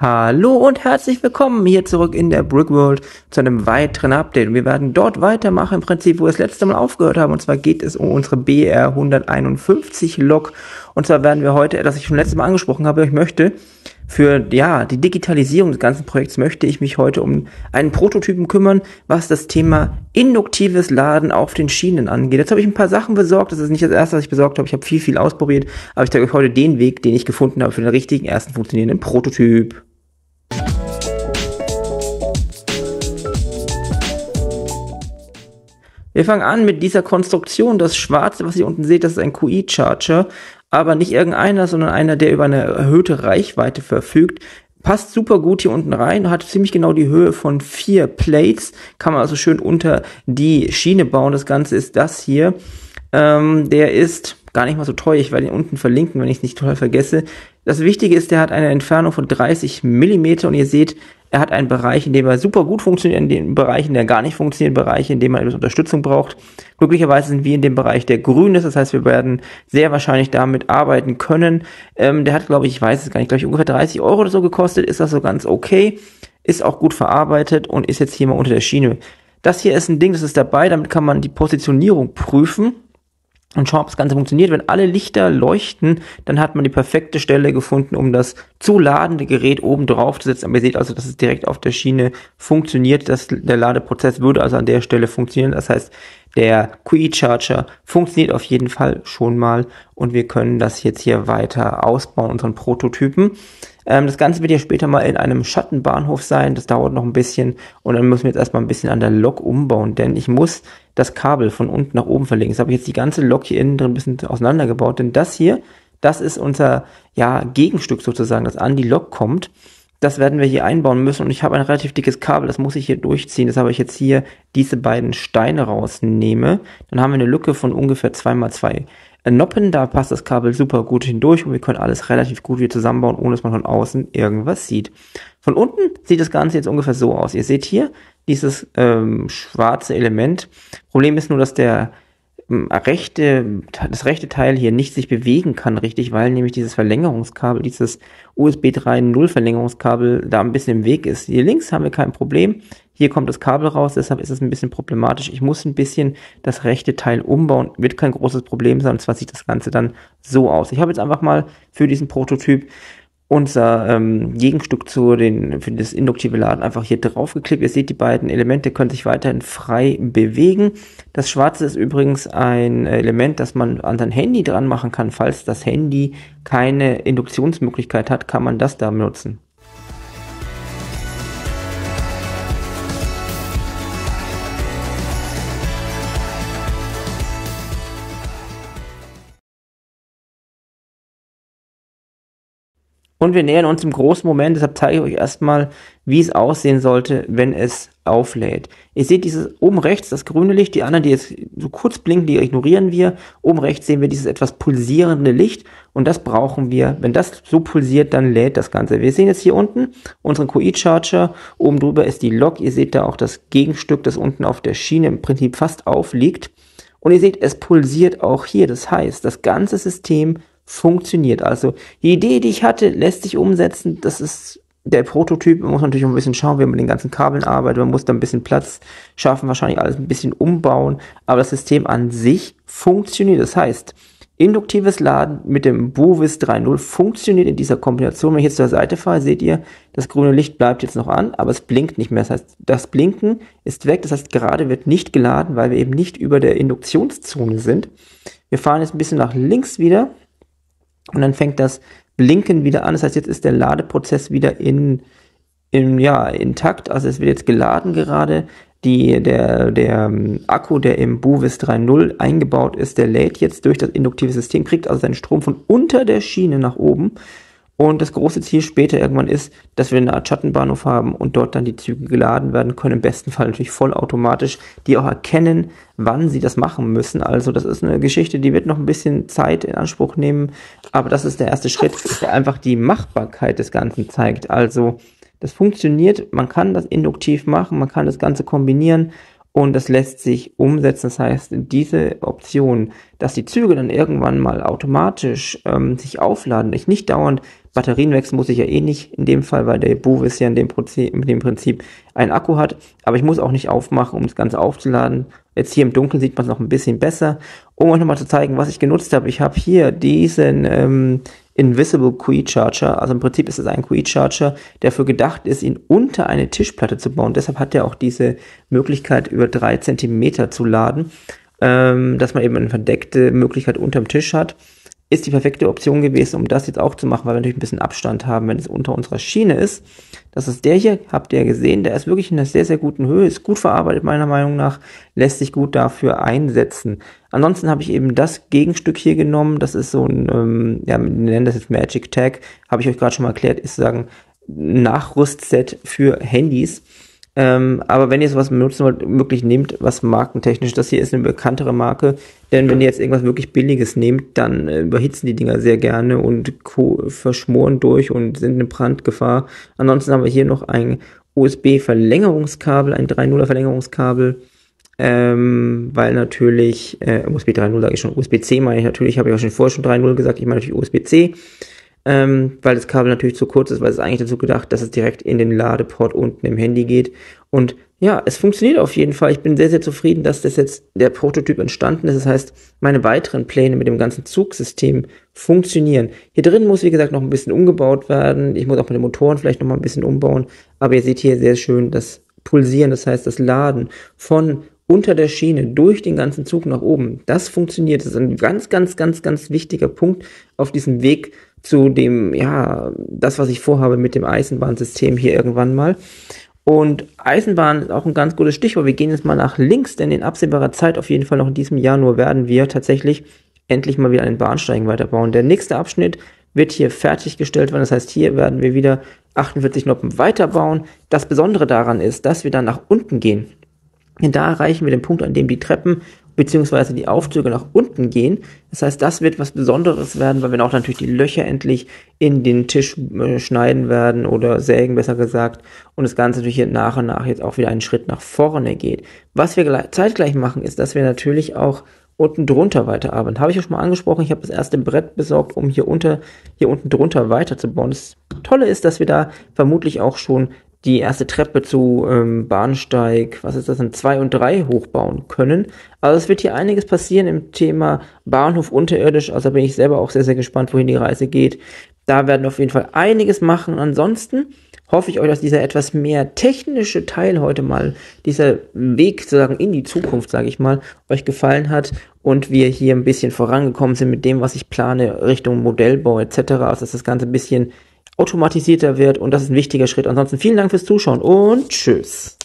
Hallo und herzlich willkommen hier zurück in der Brickworld zu einem weiteren Update. Und wir werden dort weitermachen, im Prinzip, wo wir das letzte Mal aufgehört haben. Und zwar geht es um unsere BR 151 Lok. Und zwar werden wir heute, das ich schon letztes Mal angesprochen habe, ich möchte für, ja, die Digitalisierung des ganzen Projekts möchte ich mich heute um einen Prototypen kümmern, was das Thema induktives Laden auf den Schienen angeht. Jetzt habe ich ein paar Sachen besorgt. Das ist nicht das erste, was ich besorgt habe. Ich habe viel ausprobiert. Aber ich zeige euch heute den Weg, den ich gefunden habe für den richtigen ersten funktionierenden Prototyp. Wir fangen an mit dieser Konstruktion. Das Schwarze, was ihr unten seht, das ist ein QI-Charger, aber nicht irgendeiner, sondern einer, der über eine erhöhte Reichweite verfügt. Passt super gut hier unten rein, hat ziemlich genau die Höhe von 4 Plates, kann man also schön unter die Schiene bauen. Das Ganze ist das hier. Der ist gar nicht mal so teuer, ich werde ihn unten verlinken, wenn ich es nicht total vergesse. Das Wichtige ist, der hat eine Entfernung von 30 mm und ihr seht, er hat einen Bereich, in dem er super gut funktioniert, in dem Bereich, in der er gar nicht funktioniert, Bereich, in dem man etwas Unterstützung braucht. Glücklicherweise sind wir in dem Bereich, der grün ist, das heißt, wir werden sehr wahrscheinlich damit arbeiten können. Der hat, glaube ich, ich weiß es gar nicht, glaube ich, ungefähr 30 € oder so gekostet, ist das so ganz okay, ist auch gut verarbeitet und ist jetzt hier mal unter der Schiene. Das hier ist ein Ding, das ist dabei, damit kann man die Positionierung prüfen und schauen, ob das Ganze funktioniert. Wenn alle Lichter leuchten, dann hat man die perfekte Stelle gefunden, um das zu ladende Gerät oben drauf zu setzen. Aber ihr seht also, dass es direkt auf der Schiene funktioniert. Der Ladeprozess würde also an der Stelle funktionieren. Das heißt, der QI-Charger funktioniert auf jeden Fall schon mal und wir können das jetzt hier weiter ausbauen, unseren Prototypen. Das Ganze wird ja später mal in einem Schattenbahnhof sein, das dauert noch ein bisschen und dann müssen wir jetzt erstmal ein bisschen an der Lok umbauen, denn ich muss das Kabel von unten nach oben verlegen. Jetzt habe ich jetzt die ganze Lok hier innen drin ein bisschen auseinandergebaut, denn das hier, das ist unser, ja, Gegenstück sozusagen, das an die Lok kommt. Das werden wir hier einbauen müssen und ich habe ein relativ dickes Kabel, das muss ich hier durchziehen, deshalb ich jetzt hier diese beiden Steine rausnehme. Dann haben wir eine Lücke von ungefähr 2x2 Noppen, da passt das Kabel super gut hindurch und wir können alles relativ gut hier zusammenbauen, ohne dass man von außen irgendwas sieht. Von unten sieht das Ganze jetzt ungefähr so aus. Ihr seht hier dieses schwarze Element. Problem ist nur, dass das rechte Teil hier nicht sich bewegen kann richtig, weil nämlich dieses Verlängerungskabel, dieses USB 3.0 Verlängerungskabel da ein bisschen im Weg ist. Hier links haben wir kein Problem, hier kommt das Kabel raus, deshalb ist es ein bisschen problematisch. Ich muss ein bisschen das rechte Teil umbauen, wird kein großes Problem sein, und zwar sieht das Ganze dann so aus. Ich habe jetzt einfach mal für diesen Prototyp unser Gegenstück für das induktive Laden einfach hier drauf geklickt. Ihr seht, die beiden Elemente können sich weiterhin frei bewegen. Das Schwarze ist übrigens ein Element, das man an sein Handy dran machen kann. Falls das Handy keine Induktionsmöglichkeit hat, kann man das da benutzen. Und wir nähern uns im großen Moment, deshalb zeige ich euch erstmal, wie es aussehen sollte, wenn es auflädt. Ihr seht dieses oben rechts, das grüne Licht, die anderen, die jetzt so kurz blinken, die ignorieren wir. Oben rechts sehen wir dieses etwas pulsierende Licht und das brauchen wir. Wenn das so pulsiert, dann lädt das Ganze. Wir sehen jetzt hier unten unseren QI-Charger, oben drüber ist die Lok. Ihr seht da auch das Gegenstück, das unten auf der Schiene im Prinzip fast aufliegt. Und ihr seht, es pulsiert auch hier. Das heißt, das ganze System funktioniert. Also die Idee, die ich hatte, lässt sich umsetzen. Das ist der Prototyp. Man muss natürlich ein bisschen schauen, wie man mit den ganzen Kabeln arbeitet. Man muss da ein bisschen Platz schaffen, wahrscheinlich alles ein bisschen umbauen. Aber das System an sich funktioniert. Das heißt, induktives Laden mit dem BuWizz 3.0 funktioniert in dieser Kombination. Wenn ich jetzt zur Seite fahre, seht ihr, das grüne Licht bleibt jetzt noch an, aber es blinkt nicht mehr. Das heißt, das Blinken ist weg. Das heißt, gerade wird nicht geladen, weil wir eben nicht über der Induktionszone sind. Wir fahren jetzt ein bisschen nach links wieder. Und dann fängt das Blinken wieder an. Das heißt, jetzt ist der Ladeprozess wieder intakt. Also es wird jetzt geladen gerade. Der Akku, der im BuWizz 3.0 eingebaut ist, der lädt jetzt durch das induktive System, kriegt also seinen Strom von unter der Schiene nach oben. Und das große Ziel später irgendwann ist, dass wir eine Art Schattenbahnhof haben und dort dann die Züge geladen werden können. Im besten Fall natürlich vollautomatisch, die auch erkennen, wann sie das machen müssen. Also das ist eine Geschichte, die wird noch ein bisschen Zeit in Anspruch nehmen. Aber das ist der erste Schritt, der einfach die Machbarkeit des Ganzen zeigt. Also das funktioniert, man kann das induktiv machen, man kann das Ganze kombinieren. Und das lässt sich umsetzen, das heißt, diese Option, dass die Züge dann irgendwann mal automatisch sich aufladen, ich nicht dauernd Batterien wechseln muss ich ja eh nicht in dem Fall, weil der BuWizz ja in dem Prinzip einen Akku hat. Aber ich muss auch nicht aufmachen, um das Ganze aufzuladen. Jetzt hier im Dunkeln sieht man es noch ein bisschen besser. Um euch nochmal zu zeigen, was ich genutzt habe. Ich habe hier diesen Invisible QI-Charger. Also im Prinzip ist es ein QI-Charger, der für gedacht ist, ihn unter eine Tischplatte zu bauen. Deshalb hat er auch diese Möglichkeit, über 3 cm zu laden, dass man eben eine verdeckte Möglichkeit unterm Tisch hat. Ist die perfekte Option gewesen, um das jetzt auch zu machen, weil wir natürlich ein bisschen Abstand haben, wenn es unter unserer Schiene ist. Das ist der hier, habt ihr gesehen, der ist wirklich in einer sehr, sehr guten Höhe, ist gut verarbeitet meiner Meinung nach, lässt sich gut dafür einsetzen. Ansonsten habe ich eben das Gegenstück hier genommen, das ist so ein, ja, wir nennen das jetzt Magic Tag, habe ich euch gerade schon mal erklärt, ist sozusagen ein Nachrüstset für Handys. Aber wenn ihr sowas benutzen wollt, wirklich nehmt was markentechnisch. Das hier ist eine bekanntere Marke, denn wenn ihr jetzt irgendwas wirklich Billiges nehmt, dann überhitzen die Dinger sehr gerne und verschmoren durch und sind eine Brandgefahr. Ansonsten haben wir hier noch ein USB-Verlängerungskabel, ein 3.0er Verlängerungskabel, weil natürlich, USB 3.0 sage ich schon, USB C meine ich natürlich, habe ich auch schon vorher schon 3.0 gesagt, ich meine natürlich USB C. Weil das Kabel natürlich zu kurz ist, weil es eigentlich dazu gedacht, dass es direkt in den Ladeport unten im Handy geht. Und ja, es funktioniert auf jeden Fall. Ich bin sehr, sehr zufrieden, dass das jetzt der Prototyp entstanden ist. Das heißt, meine weiteren Pläne mit dem ganzen Zugsystem funktionieren. Hier drin muss, wie gesagt, noch ein bisschen umgebaut werden. Ich muss auch mit den Motoren vielleicht noch mal ein bisschen umbauen. Aber ihr seht hier sehr schön das Pulsieren, das heißt das Laden von unter der Schiene durch den ganzen Zug nach oben. Das funktioniert. Das ist ein ganz, ganz, ganz, ganz wichtiger Punkt auf diesem Weg zu dem, ja, das, was ich vorhabe mit dem Eisenbahnsystem hier irgendwann mal. Und Eisenbahn ist auch ein ganz gutes Stichwort. Wir gehen jetzt mal nach links, denn in absehbarer Zeit, auf jeden Fall noch in diesem Jahr nur, werden wir tatsächlich endlich mal wieder einen Bahnsteig weiterbauen. Der nächste Abschnitt wird hier fertiggestellt werden. Das heißt, hier werden wir wieder 48 Noppen weiterbauen. Das Besondere daran ist, dass wir dann nach unten gehen. Denn da erreichen wir den Punkt, an dem die Treppen beziehungsweise die Aufzüge nach unten gehen. Das heißt, das wird was Besonderes werden, weil wir auch natürlich die Löcher endlich in den Tisch schneiden werden oder sägen, besser gesagt. Und das Ganze natürlich hier nach und nach jetzt auch wieder einen Schritt nach vorne geht. Was wir zeitgleich machen, ist, dass wir natürlich auch unten drunter weiterarbeiten. Habe ich ja schon mal angesprochen, ich habe das erste Brett besorgt, um hier unten drunter weiterzubauen. Das Tolle ist, dass wir da vermutlich auch schon die erste Treppe zu Bahnsteig, was ist das denn, 2 und 3 hochbauen können. Also es wird hier einiges passieren im Thema Bahnhof unterirdisch, also bin ich selber auch sehr, sehr gespannt, wohin die Reise geht. Da werden wir auf jeden Fall einiges machen. Ansonsten hoffe ich euch, dass dieser etwas mehr technische Teil heute mal, dieser Weg sozusagen in die Zukunft, sage ich mal, euch gefallen hat und wir hier ein bisschen vorangekommen sind mit dem, was ich plane, Richtung Modellbau etc., also dass das Ganze ein bisschen automatisierter wird und das ist ein wichtiger Schritt. Ansonsten vielen Dank fürs Zuschauen und tschüss.